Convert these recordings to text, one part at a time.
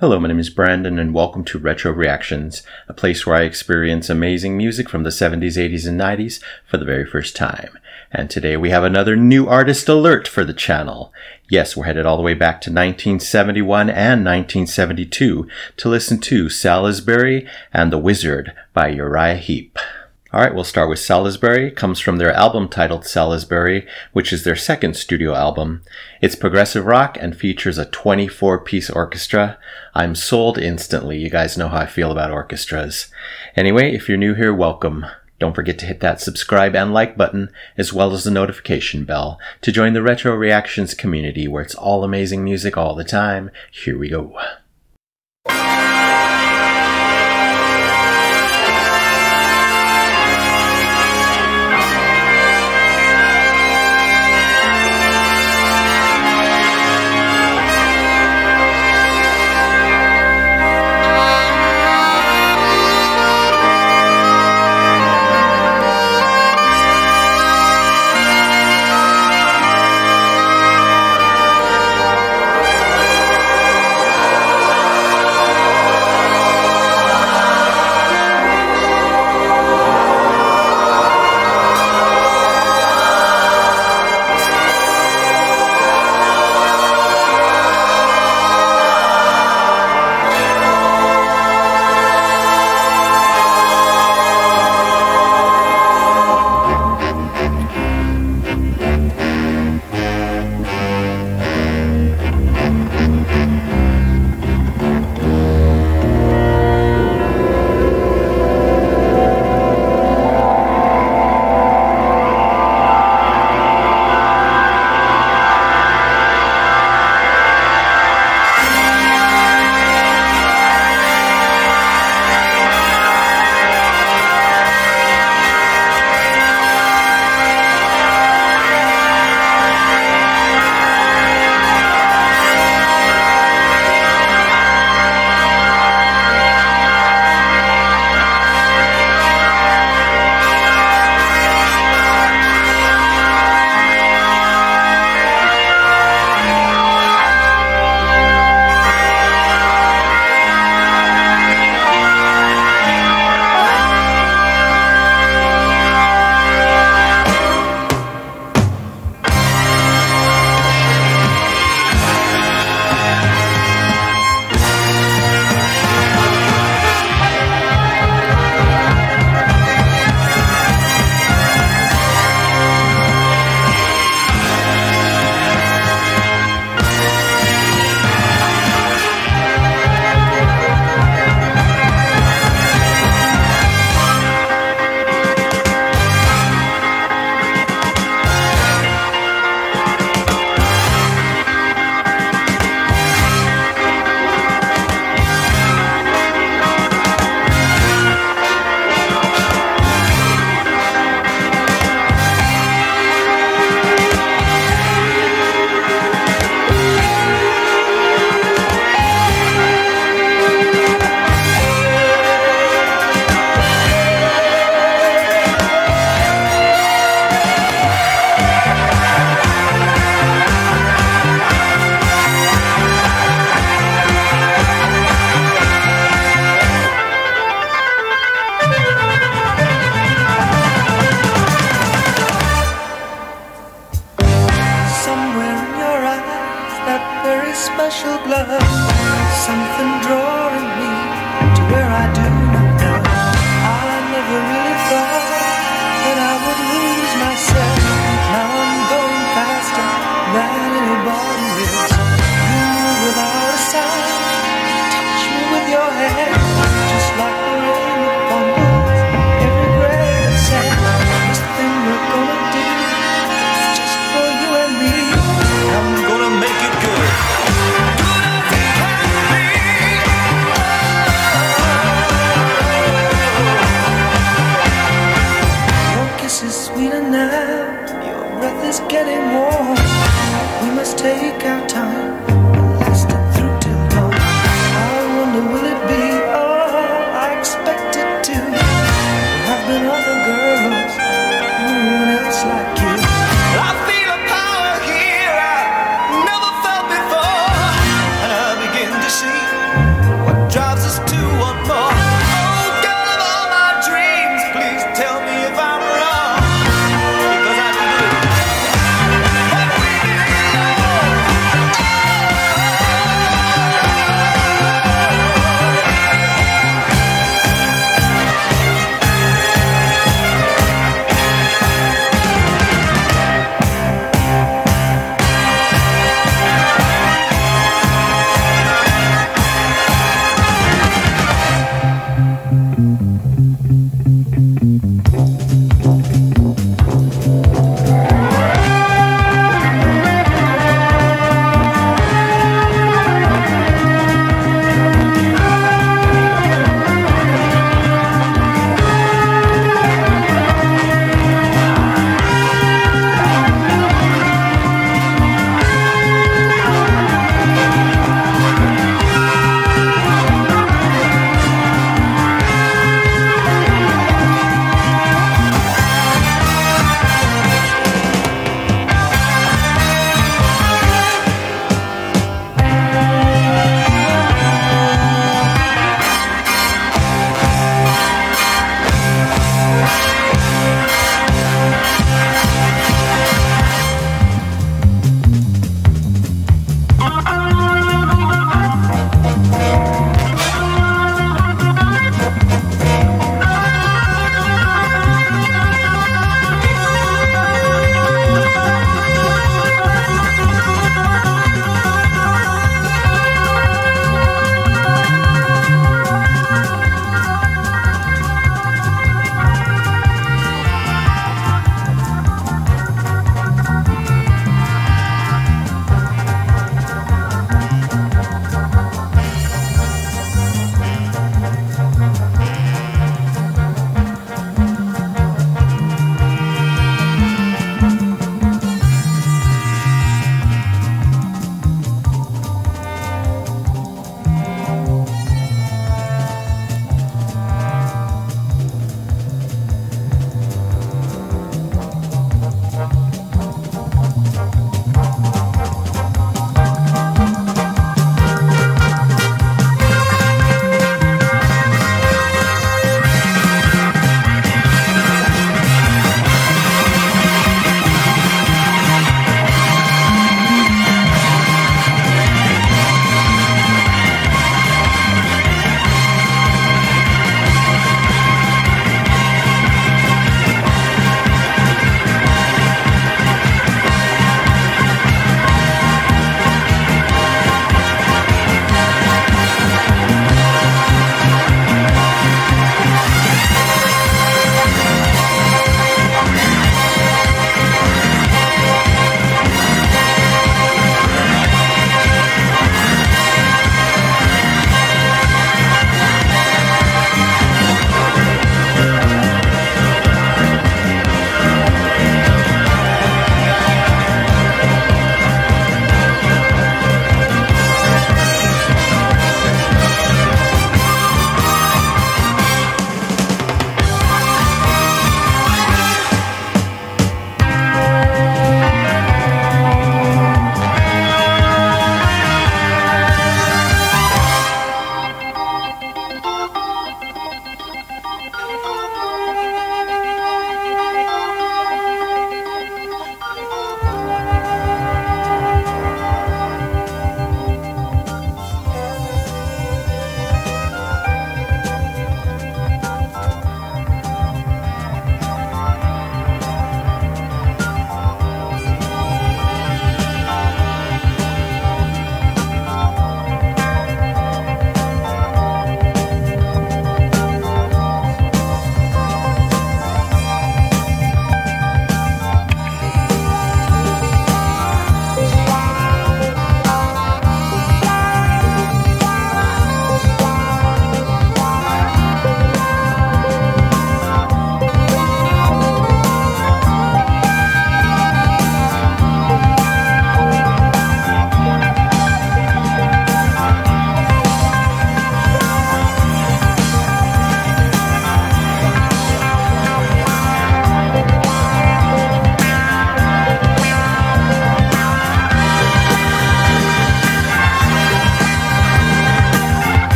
Hello, my name is Brandon, and welcome to Retro Reactions, a place where I experience amazing music from the 70s, 80s, and 90s for the very first time. And today we have another new artist alert for the channel. Yes, we're headed all the way back to 1971 and 1972 to listen to Salisbury and The Wizard by Uriah Heep. Alright, we'll start with Salisbury. It comes from their album titled Salisbury, which is their second studio album. It's progressive rock and features a 24-piece orchestra. I'm sold instantly. You guys know how I feel about orchestras. Anyway, if you're new here, welcome. Don't forget to hit that subscribe and like button, as well as the notification bell, to join the Retro Reactions community where it's all amazing music all the time. Here we go.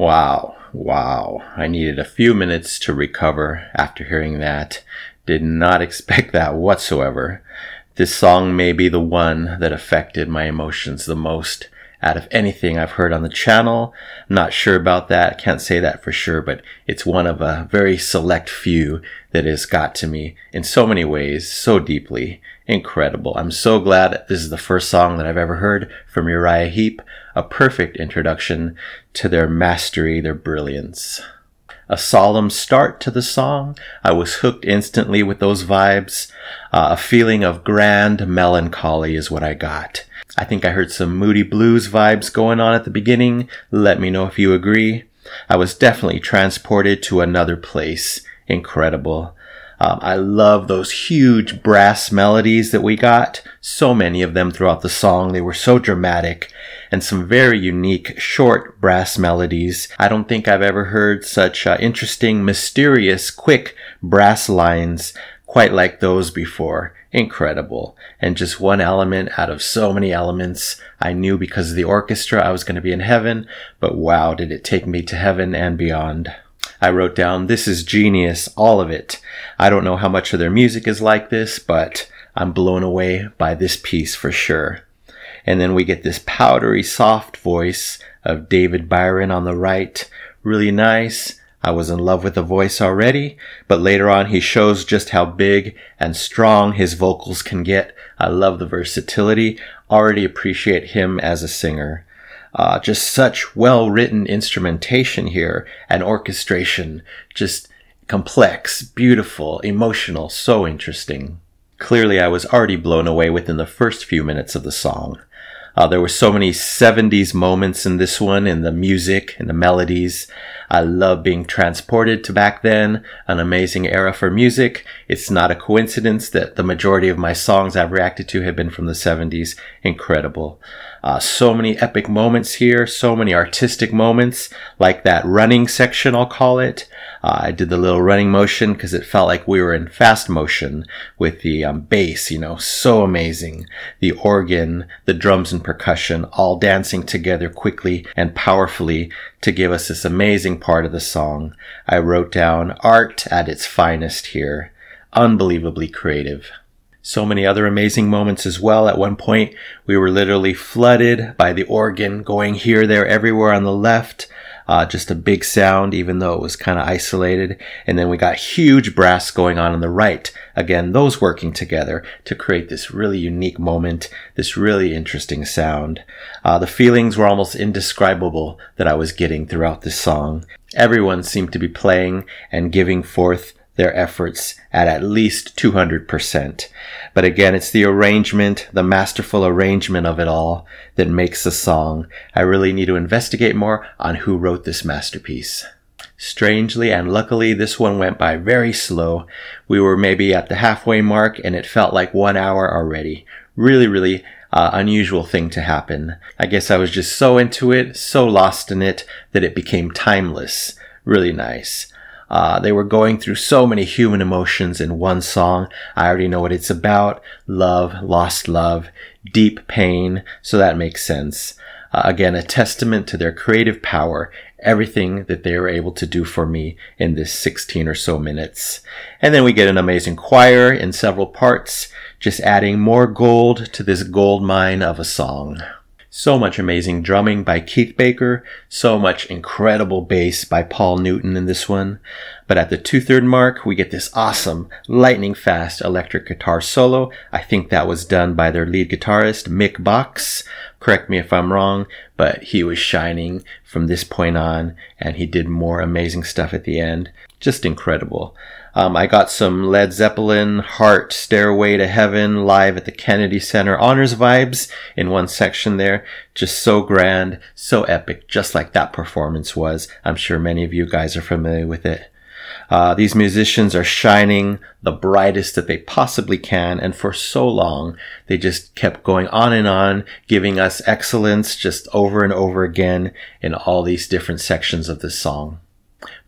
Wow. I needed a few minutes to recover after hearing that. Did not expect that whatsoever. This song may be the one that affected my emotions the most out of anything I've heard on the channel. I'm not sure about that. Can't say that for sure, but it's one of a very select few that has got to me in so many ways, so deeply. Incredible. I'm so glad that this is the first song that I've ever heard from Uriah Heep. A perfect introduction to their mastery, their brilliance. A solemn start to the song. I was hooked instantly with those vibes. A feeling of grand melancholy is what I got. I think I heard some moody blues vibes going on at the beginning. Let me know if you agree. I was definitely transported to another place. Incredible. I love those huge brass melodies that we got. So many of them throughout the song. They were so dramatic and some very unique short brass melodies. I don't think I've ever heard such interesting, mysterious, quick brass lines quite like those before. Incredible. And just one element out of so many elements. I knew because of the orchestra I was going to be in heaven, but wow, did it take me to heaven and beyond. I wrote down, this is genius, all of it. I don't know how much of their music is like this, but I'm blown away by this piece for sure. And then we get this powdery soft voice of David Byron on the right. Really nice. I was in love with the voice already, but later on he shows just how big and strong his vocals can get. I love the versatility. Already appreciate him as a singer. Just such well-written instrumentation here and orchestration. Just complex, beautiful, emotional, so interesting. Clearly I was already blown away within the first few minutes of the song. There were so many 70s moments in this one, in the music, in the melodies. I love being transported to back then, an amazing era for music. It's not a coincidence that the majority of my songs I've reacted to have been from the 70s. Incredible. So many epic moments here, so many artistic moments, like that running section, I'll call it. I did the little running motion because it felt like we were in fast motion with the bass, you know, so amazing. The organ, the drums and percussion, all dancing together quickly and powerfully to give us this amazing part of the song. I wrote down art at its finest here. Unbelievably creative. So many other amazing moments as well. At one point, we were literally flooded by the organ going here, there, everywhere on the left. Just a big sound, even though it was kind of isolated. And then we got huge brass going on the right. Again, those working together to create this really unique moment, this really interesting sound. The feelings were almost indescribable that I was getting throughout this song. Everyone seemed to be playing and giving forth their efforts at least 200%. But again, it's the arrangement, the masterful arrangement of it all that makes the song. I really need to investigate more on who wrote this masterpiece. Strangely and luckily, this one went by very slow. We were maybe at the halfway mark and it felt like 1 hour already. Really unusual thing to happen. I guess I was just so into it, so lost in it, that it became timeless. Really nice. They were going through so many human emotions in one song. I already know what it's about. Love, lost love, deep pain. So that makes sense. Again, a testament to their creative power. Everything that they were able to do for me in this 16 or so minutes. And then we get an amazing choir in several parts, just adding more gold to this gold mine of a song. So much amazing drumming by Keith Baker, so much incredible bass by Paul Newton in this one. But at the 2/3 mark, we get this awesome, lightning fast electric guitar solo. I think that was done by their lead guitarist, Mick Box. Correct me if I'm wrong, but he was shining from this point on, and he did more amazing stuff at the end. Just incredible. I got some Led Zeppelin, Heart, Stairway to Heaven, Live at the Kennedy Center Honors vibes in one section there. Just so grand, so epic, just like that performance was. I'm sure many of you guys are familiar with it. These musicians are shining the brightest that they possibly can, and for so long, they just kept going on and on, giving us excellence just over and over again in all these different sections of this song.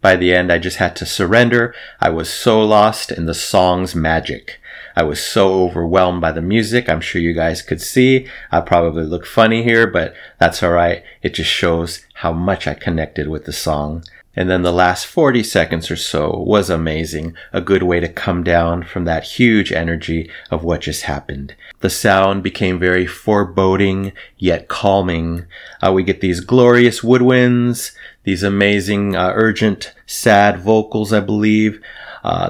By the end, I just had to surrender. I was so lost in the song's magic. I was so overwhelmed by the music. I'm sure you guys could see. I probably look funny here, but that's all right. It just shows how much I connected with the song. And then the last 40 seconds or so was amazing, a good way to come down from that huge energy of what just happened. The sound became very foreboding, yet calming. We get these glorious woodwinds, these amazing, urgent, sad vocals, I believe.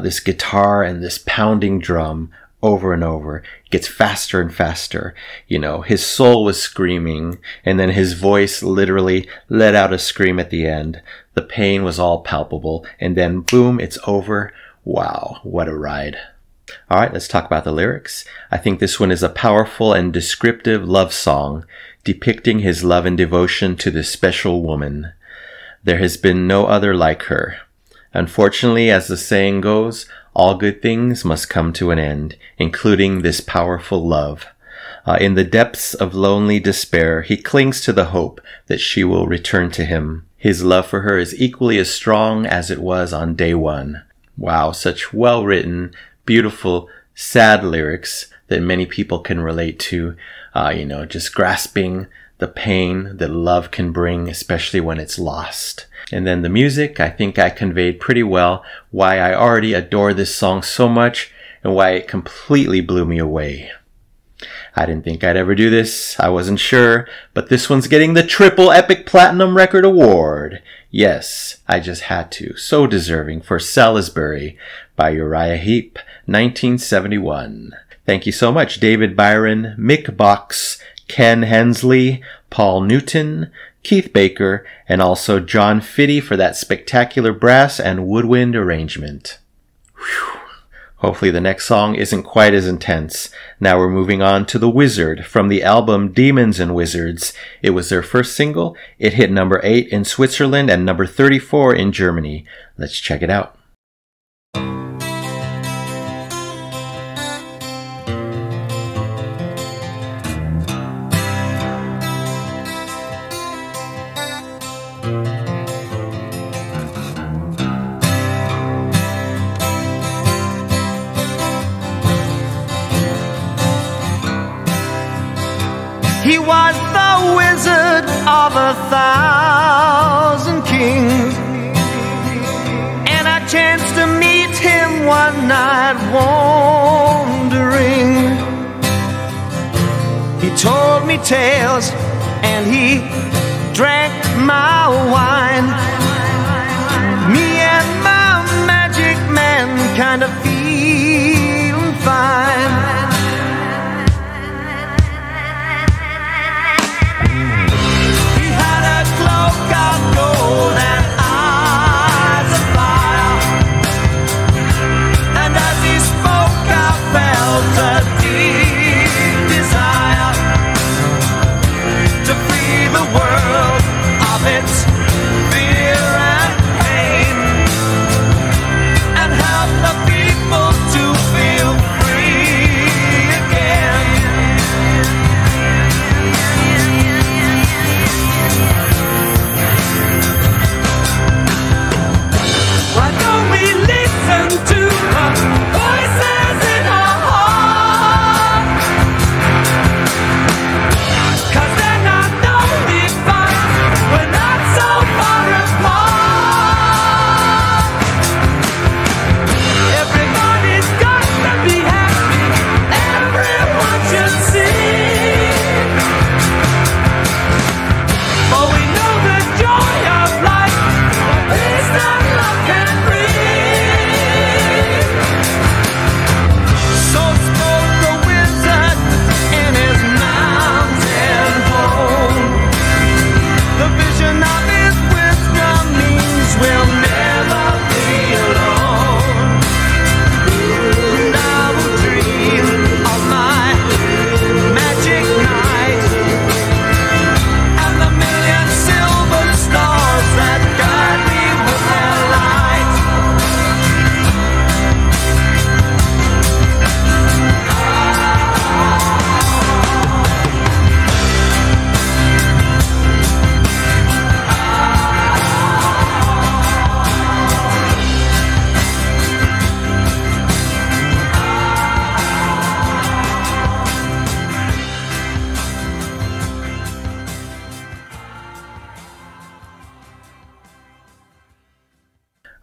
This guitar and this pounding drum over and over. It gets faster and faster. You know, his soul was screaming, and then his voice literally let out a scream at the end. The pain was all palpable, and then boom, it's over. Wow, what a ride. All right, let's talk about the lyrics. I think this one is a powerful and descriptive love song, depicting his love and devotion to this special woman. There has been no other like her. Unfortunately, as the saying goes, all good things must come to an end, including this powerful love. In the depths of lonely despair, he clings to the hope that she will return to him. His love for her is equally as strong as it was on day one. Wow, such well-written, beautiful, sad lyrics that many people can relate to. You know, just grasping the pain that love can bring, especially when it's lost. And then the music, I think I conveyed pretty well why I already adore this song so much and why it completely blew me away. I didn't think I'd ever do this, I wasn't sure, but this one's getting the triple Epic Platinum Record Award. Yes, I just had to. So deserving for Salisbury by Uriah Heep, 1971. Thank you so much, David Byron, Mick Box, Ken Hensley, Paul Newton, Keith Baker, and also John Fiddy for that spectacular brass and woodwind arrangement. Whew. Hopefully the next song isn't quite as intense. Now we're moving on to The Wizard from the album Demons and Wizards. It was their first single. It hit number 8 in Switzerland and number 34 in Germany. Let's check it out. He was the wizard of 1,000 kings, and I chanced to meet him one night wandering. He told me tales and he drank my wine. Me and my magic man kind of feeling fine. Fear and pain, and help the people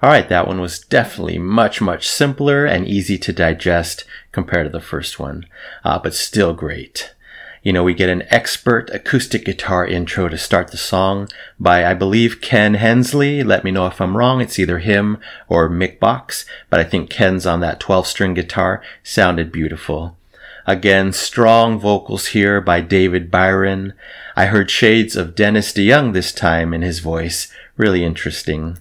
Alright, that one was definitely much, much simpler and easy to digest compared to the first one, but still great. You know, we get an expert acoustic guitar intro to start the song by, I believe, Ken Hensley. Let me know if I'm wrong. It's either him or Mick Box, but I think Ken's on that 12-string guitar. Sounded beautiful. Again, strong vocals here by David Byron. I heard shades of Dennis DeYoung this time in his voice. Really interesting.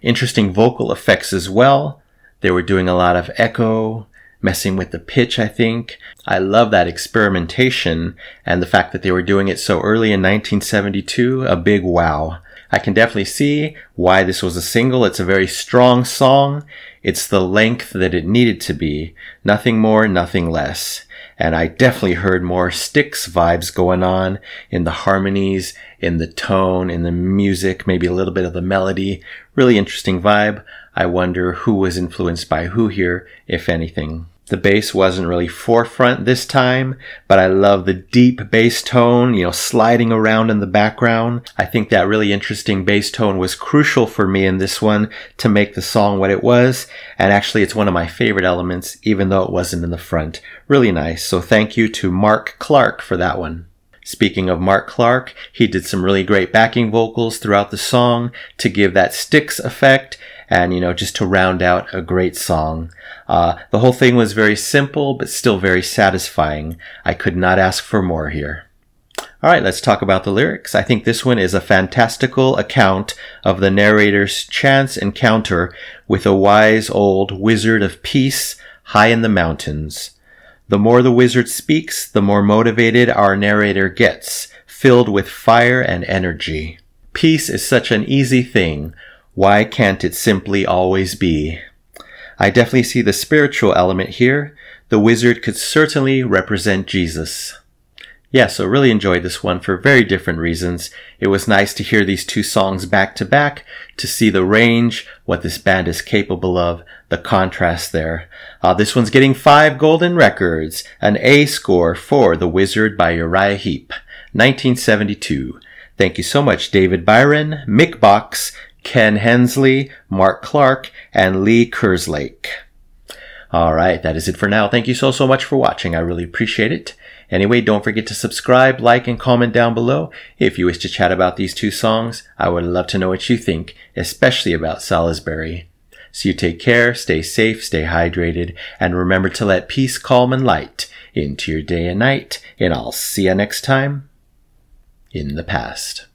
Interesting vocal effects as well. They were doing a lot of echo, messing with the pitch, I think. I love that experimentation and the fact that they were doing it so early in 1972, a big wow. I can definitely see why this was a single. It's a very strong song. It's the length that it needed to be. Nothing more, nothing less. And I definitely heard more Styx vibes going on in the harmonies, in the tone, in the music, maybe a little bit of the melody. Really interesting vibe. I wonder who was influenced by who here, if anything. The bass wasn't really forefront this time, but I love the deep bass tone, you know, sliding around in the background. I think that really interesting bass tone was crucial for me in this one to make the song what it was. And actually, it's one of my favorite elements, even though it wasn't in the front. Really nice. So thank you to Mark Clark for that one. Speaking of Mark Clark, he did some really great backing vocals throughout the song to give that Styx effect and, you know, just to round out a great song. The whole thing was very simple, but still very satisfying. I could not ask for more here. All right, let's talk about the lyrics. I think this one is a fantastical account of the narrator's chance encounter with a wise old wizard of peace high in the mountains. The more the wizard speaks, the more motivated our narrator gets, filled with fire and energy. Peace is such an easy thing. Why can't it simply always be? I definitely see the spiritual element here. The wizard could certainly represent Jesus. Yeah, so really enjoyed this one for very different reasons. It was nice to hear these two songs back to back, to see the range, what this band is capable of, the contrast there. This one's getting 5 golden records, an A score for The Wizard by Uriah Heep, 1972. Thank you so much, David Byron, Mick Box, Ken Hensley, Mark Clark, and Lee Kerslake. All right, that is it for now. Thank you so, so much for watching. I really appreciate it. Anyway, don't forget to subscribe, like, and comment down below if you wish to chat about these two songs. I would love to know what you think, especially about Salisbury. So you take care, stay safe, stay hydrated, and remember to let peace, calm, and light into your day and night, and I'll see you next time in the past.